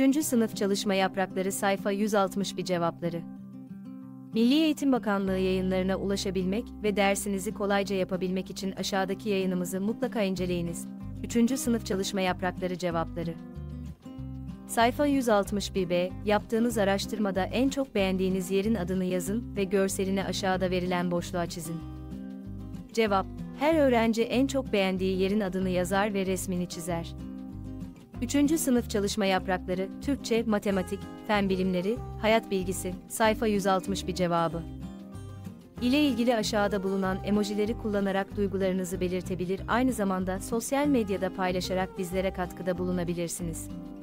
3. Sınıf Çalışma Yaprakları Sayfa 161 Cevapları. Milli Eğitim Bakanlığı yayınlarına ulaşabilmek ve dersinizi kolayca yapabilmek için aşağıdaki yayınımızı mutlaka inceleyiniz. 3. Sınıf Çalışma Yaprakları Cevapları. Sayfa 161b, yaptığınız araştırmada en çok beğendiğiniz yerin adını yazın ve görselini aşağıda verilen boşluğa çizin. Cevap: her öğrenci en çok beğendiği yerin adını yazar ve resmini çizer. 3. Sınıf Çalışma Yaprakları, Türkçe, Matematik, Fen Bilimleri, Hayat Bilgisi, Sayfa 161 Cevabı. İle ilgili aşağıda bulunan emojileri kullanarak duygularınızı belirtebilir, aynı zamanda sosyal medyada paylaşarak bizlere katkıda bulunabilirsiniz.